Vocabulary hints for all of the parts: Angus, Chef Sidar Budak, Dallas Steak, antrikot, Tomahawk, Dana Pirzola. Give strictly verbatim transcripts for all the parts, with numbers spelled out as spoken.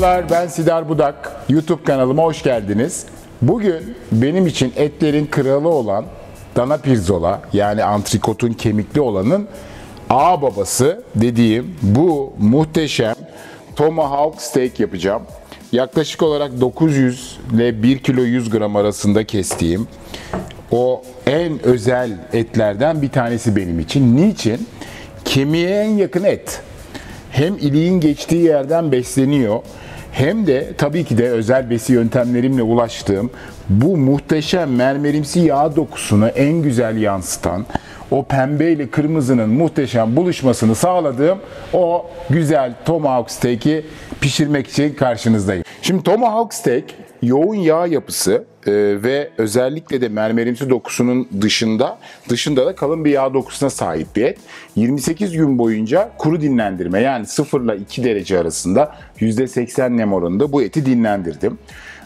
Merhabalar, ben Sidar Budak. YouTube kanalıma hoş geldiniz. Bugün benim için etlerin kralı olan Dana Pirzola, yani antrikotun kemikli olanın ağ babası dediğim bu muhteşem Tomahawk Steak yapacağım. Yaklaşık olarak dokuz yüz ile bir kilo yüz gram arasında kestiğim o en özel etlerden bir tanesi benim için. Niçin? Kemiğe en yakın et. Hem iliğin geçtiği yerden besleniyor, hem de tabii ki de özel besi yöntemlerimle ulaştığım bu muhteşem mermerimsi yağ dokusunu en güzel yansıtan, o pembe ile kırmızının muhteşem buluşmasını sağladığım o güzel Tomahawk Steak'i pişirmek için karşınızdayım. Şimdi Tomahawk Steak yoğun yağ yapısı ve özellikle de mermerimsi dokusunun dışında, dışında da kalın bir yağ dokusuna sahip bir et. yirmi sekiz gün boyunca kuru dinlendirme, yani sıfır ile iki derece arasında yüzde seksen nem oranında bu eti dinlendirdim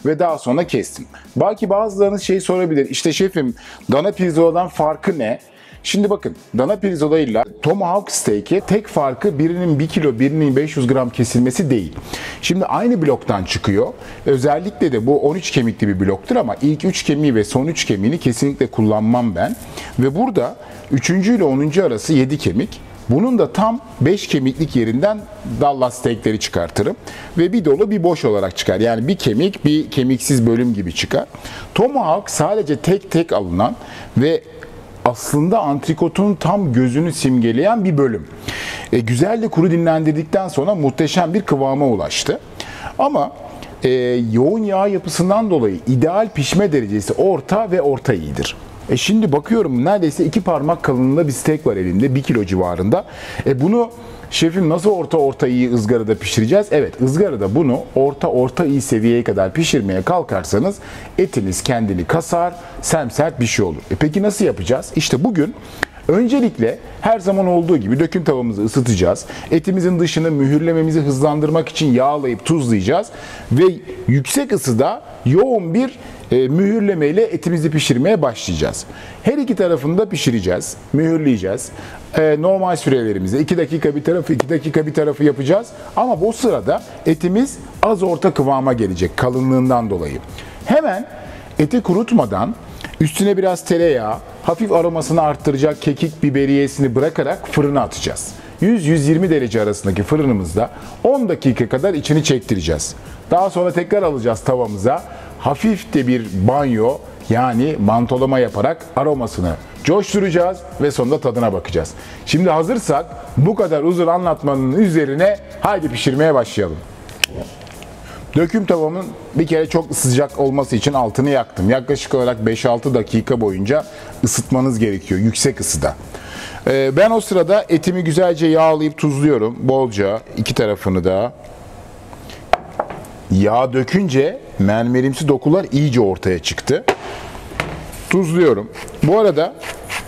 ve daha sonra kestim. Belki bazılarınız şey sorabilir, işte şefim Dana Pirzola'dan farkı ne? Şimdi bakın, Dana Pirzola ile Tomahawk Steak'e tek farkı birinin bir kilo, birinin beş yüz gram kesilmesi değil. Şimdi aynı bloktan çıkıyor. Özellikle de bu on üç kemikli bir bloktur ama ilk üç kemiği ve son üç kemiğini kesinlikle kullanmam ben. Ve burada üçüncü ile onuncu arası yedi kemik. Bunun da tam beş kemiklik yerinden Dallas Steak'leri çıkartırım. Ve bir dolu bir boş olarak çıkar. Yani bir kemik, bir kemiksiz bölüm gibi çıkar. Tomahawk sadece tek tek alınan ve aslında antrikotun tam gözünü simgeleyen bir bölüm. E, güzel de kuru dinlendirdikten sonra muhteşem bir kıvama ulaştı. Ama e, yoğun yağ yapısından dolayı ideal pişme derecesi orta ve orta iyidir. E şimdi bakıyorum neredeyse iki parmak kalınlığında bir steak var elimde, bir kilo civarında. E bunu şefim nasıl orta orta iyi ızgarada pişireceğiz? Evet, ızgarada bunu orta orta iyi seviyeye kadar pişirmeye kalkarsanız etiniz kendini kasar, semsert bir şey olur. E peki nasıl yapacağız? İşte bugün öncelikle her zaman olduğu gibi döküm tavamızı ısıtacağız. Etimizin dışını mühürlememizi hızlandırmak için yağlayıp tuzlayacağız. Ve yüksek ısıda yoğun bir mühürlemeyle etimizi pişirmeye başlayacağız. Her iki tarafını da pişireceğiz, mühürleyeceğiz. Normal sürelerimizde iki dakika bir tarafı, iki dakika bir tarafı yapacağız. Ama bu sırada etimiz az orta kıvama gelecek kalınlığından dolayı. Hemen eti kurutmadan üstüne biraz tereyağı, hafif aromasını arttıracak kekik biberiyesini bırakarak fırına atacağız. yüz yüz yirmi derece arasındaki fırınımızda on dakika kadar içini çektireceğiz. Daha sonra tekrar alacağız tavamıza. Hafif de bir banyo, yani mantolama yaparak aromasını coşturacağız ve sonunda tadına bakacağız. Şimdi hazırsak bu kadar uzun anlatmanın üzerine haydi pişirmeye başlayalım. Döküm tavamın bir kere çok sıcak olması için altını yaktım. Yaklaşık olarak beş altı dakika boyunca ısıtmanız gerekiyor yüksek ısıda. Ben o sırada etimi güzelce yağlayıp tuzluyorum. Bolca iki tarafını da. Yağ dökünce mermerimsi dokular iyice ortaya çıktı. Tuzluyorum. Bu arada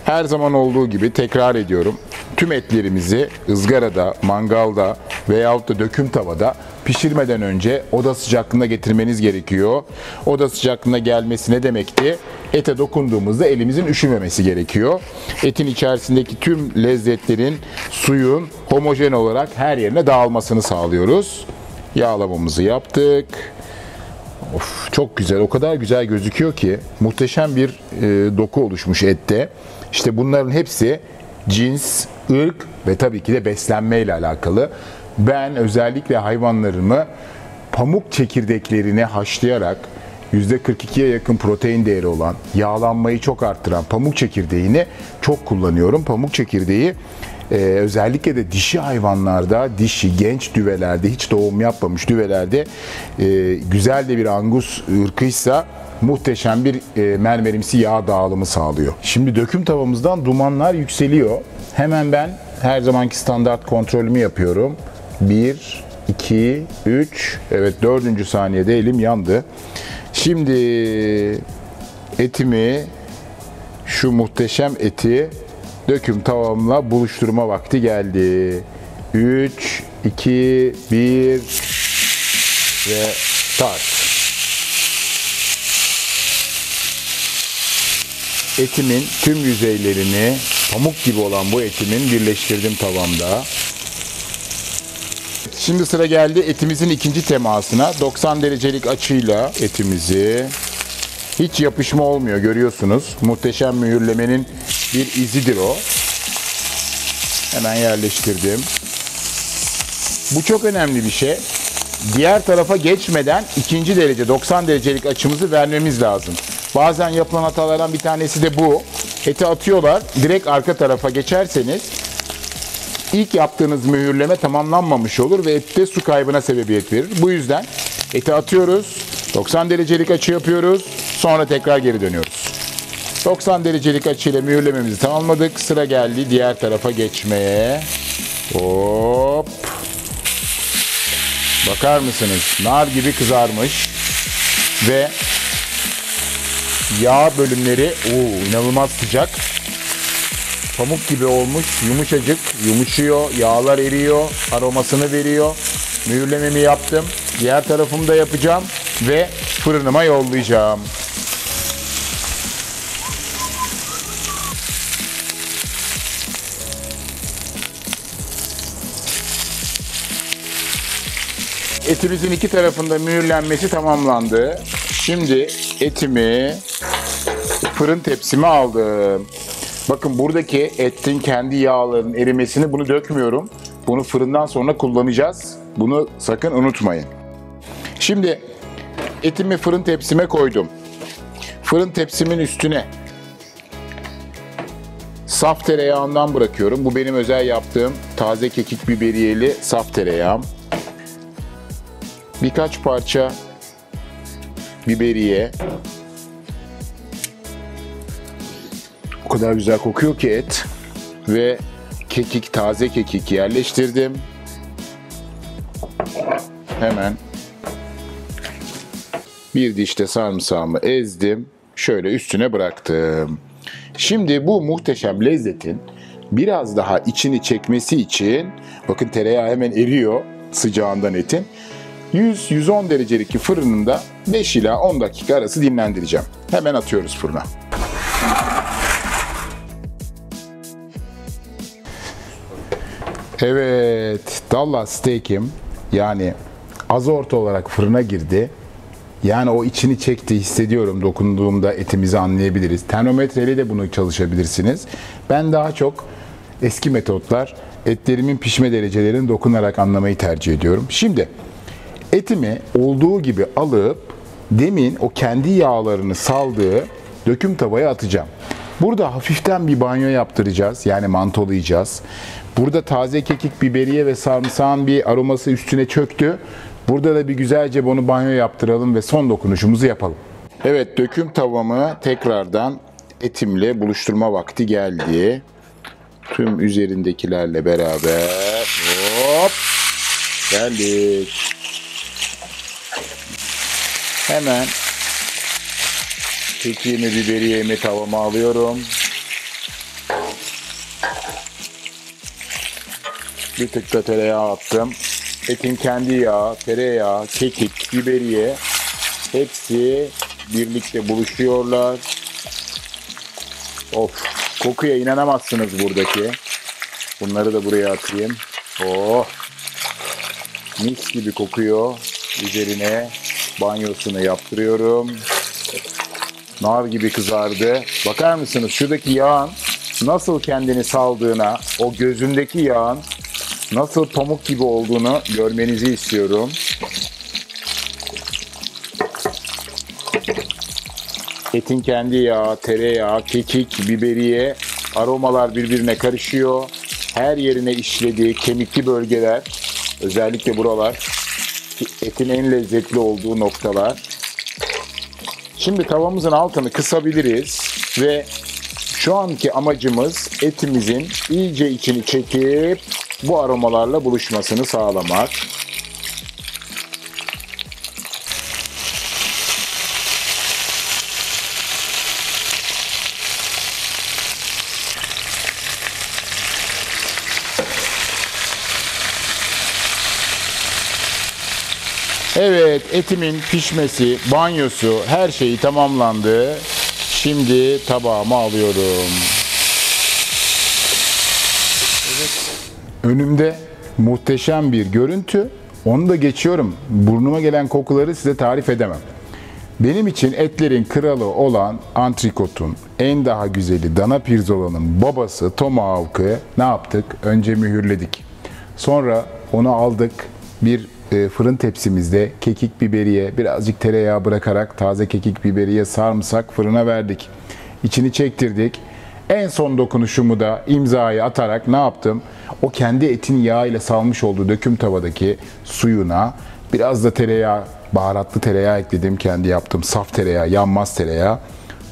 her zaman olduğu gibi tekrar ediyorum. Tüm etlerimizi ızgarada, mangalda veyahut da döküm tavada pişirmeden önce oda sıcaklığına getirmeniz gerekiyor. Oda sıcaklığına gelmesi ne demekti? Ete dokunduğumuzda elimizin üşümemesi gerekiyor. Etin içerisindeki tüm lezzetlerin, suyun homojen olarak her yerine dağılmasını sağlıyoruz. Yağlamamızı yaptık. Of, çok güzel, o kadar güzel gözüküyor ki muhteşem bir e, doku oluşmuş ette. İşte bunların hepsi cins, ırk ve tabii ki de beslenme ile alakalı. Ben özellikle hayvanlarımı pamuk çekirdeklerini haşlayarak yüzde kırk ikiye yakın protein değeri olan, yağlanmayı çok arttıran pamuk çekirdeğini çok kullanıyorum. Pamuk çekirdeği Ee, özellikle de dişi hayvanlarda, dişi genç düvelerde, hiç doğum yapmamış düvelerde e, güzel de bir Angus ırkıysa muhteşem bir e, mermerimsi yağ dağılımı sağlıyor. Şimdi döküm tavamızdan dumanlar yükseliyor. Hemen ben her zamanki standart kontrolümü yapıyorum. bir, iki, üç, evet dördüncü saniyede elim yandı. Şimdi etimi, şu muhteşem eti döküm tavamla buluşturma vakti geldi. üç, iki, bir ve tart. Etimin tüm yüzeylerini, pamuk gibi olan bu etimin birleştirdim tavamda. Şimdi sıra geldi etimizin ikinci temasına. doksan derecelik açıyla etimizi, hiç yapışma olmuyor görüyorsunuz. Muhteşem mühürlemenin bir izidir o. Hemen yerleştirdim. Bu çok önemli bir şey. Diğer tarafa geçmeden ikinci derece doksan derecelik açımızı vermemiz lazım. Bazen yapılan hatalardan bir tanesi de bu. Eti atıyorlar. Direkt arka tarafa geçerseniz ilk yaptığınız mühürleme tamamlanmamış olur ve ette su kaybına sebebiyet verir. Bu yüzden eti atıyoruz. doksan derecelik açı yapıyoruz. Sonra tekrar geri dönüyoruz. doksan derecelik açıyla mühürlememizi tamamladık. Sıra geldi diğer tarafa geçmeye. Hop. Bakar mısınız? Nar gibi kızarmış ve yağ bölümleri oo, inanılmaz sıcak. Pamuk gibi olmuş, yumuşacık, yumuşuyor, yağlar eriyor, aromasını veriyor. Mühürlememi yaptım. Diğer tarafımda yapacağım ve fırınıma yollayacağım. Etimizin iki tarafında mühürlenmesi tamamlandı. Şimdi etimi fırın tepsime aldım. Bakın buradaki etin kendi yağlarının erimesini, bunu dökmüyorum. Bunu fırından sonra kullanacağız. Bunu sakın unutmayın. Şimdi etimi fırın tepsime koydum. Fırın tepsimin üstüne saf tereyağından bırakıyorum. Bu benim özel yaptığım taze kekik biberiyeli saf tereyağım. Birkaç parça biberiye. O kadar güzel kokuyor ki et. Ve kekik, taze kekik yerleştirdim. Hemen bir diş de sarımsağımı ezdim. Şöyle üstüne bıraktım. Şimdi bu muhteşem lezzetin biraz daha içini çekmesi için, bakın tereyağı hemen eriyor sıcağından etin. yüz yüz on derecelik fırınında beş ila on dakika arası dinlendireceğim. Hemen atıyoruz fırına. Evet, Dallas Steak'im yani az orta olarak fırına girdi. Yani o içini çekti, hissediyorum. Dokunduğumda etimizi anlayabiliriz. Termometreyle de bunu çalışabilirsiniz. Ben daha çok eski metotlar, etlerimin pişme derecelerini dokunarak anlamayı tercih ediyorum. Şimdi etimi olduğu gibi alıp demin o kendi yağlarını saldığı döküm tavaya atacağım. Burada hafiften bir banyo yaptıracağız. Yani mantolayacağız. Burada taze kekik, biberiye ve sarımsağın bir aroması üstüne çöktü. Burada da bir güzelce bunu banyo yaptıralım ve son dokunuşumuzu yapalım. Evet, döküm tavamı tekrardan etimle buluşturma vakti geldi. Tüm üzerindekilerle beraber hop geldik. Hemen kekiğimi, biberiyemi tavama alıyorum. Bir tık da tereyağı attım. Etin kendi yağı, tereyağı, kekik, biberiye hepsi birlikte buluşuyorlar. Of, kokuya inanamazsınız buradaki. Bunları da buraya atayım. Oh, mis gibi kokuyor. Üzerine banyosunu yaptırıyorum. Nar gibi kızardı. Bakar mısınız şuradaki yağın nasıl kendini saldığına, o gözündeki yağın nasıl pamuk gibi olduğunu görmenizi istiyorum. Etin kendi yağı, tereyağı, kekik, biberiye, aromalar birbirine karışıyor. Her yerine işlediği kemikli bölgeler, özellikle buralar, etin en lezzetli olduğu noktalar. Şimdi tavamızın altını kısabiliriz ve şu anki amacımız etimizin iyice içini çekip bu aromalarla buluşmasını sağlamak. Evet, etimin pişmesi, banyosu, her şeyi tamamlandı. Şimdi tabağıma alıyorum. Önümde Muhteşem bir görüntü. Onu da geçiyorum. Burnuma gelen kokuları size tarif edemem. Benim için etlerin kralı olan antrikotun en daha güzeli Dana Pirzola'nın babası Tomahawk'ı ne yaptık? Önce mühürledik. Sonra onu aldık. Bir fırın tepsimizde kekik biberiye, birazcık tereyağı bırakarak taze kekik biberiye, sarımsak fırına verdik. İçini çektirdik. En son dokunuşumu da imzayı atarak ne yaptım? O kendi etin yağı ile salmış olduğu döküm tavadaki suyuna biraz da tereyağı, baharatlı tereyağı ekledim. Kendi yaptım. Saf tereyağı, yanmaz tereyağı.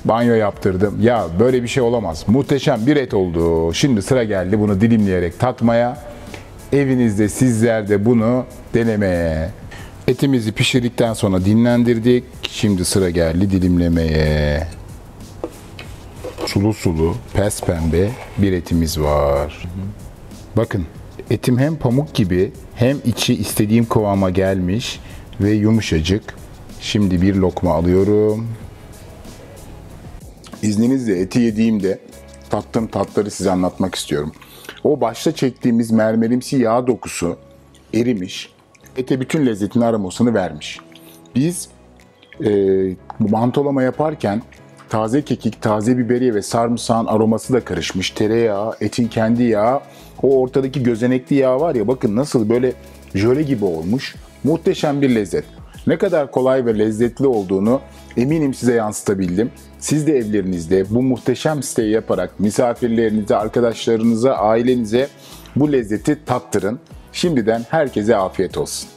Banyo yaptırdım. Ya böyle bir şey olamaz. Muhteşem bir et oldu. Şimdi sıra geldi bunu dilimleyerek tatmaya. Evinizde sizler de bunu denemeye. Etimizi pişirdikten sonra dinlendirdik. Şimdi sıra geldi dilimlemeye. Sulu sulu, pes pembe bir etimiz var. Bakın, etim hem pamuk gibi hem içi istediğim kıvama gelmiş ve yumuşacık. Şimdi bir lokma alıyorum. İzninizle eti yediğimde tattığım tatları size anlatmak istiyorum. O başta çektiğimiz mermerimsi yağ dokusu erimiş. Ete bütün lezzetini, aromasını vermiş. Biz e, mantolama yaparken taze kekik, taze biberiye ve sarımsağın aroması da karışmış. Tereyağı, etin kendi yağı, o ortadaki gözenekli yağ var ya, bakın nasıl böyle jöle gibi olmuş. Muhteşem bir lezzet. Ne kadar kolay ve lezzetli olduğunu eminim size yansıtabildim. Siz de evlerinizde bu muhteşem steği yaparak misafirlerinize, arkadaşlarınıza, ailenize bu lezzeti tattırın. Şimdiden herkese afiyet olsun.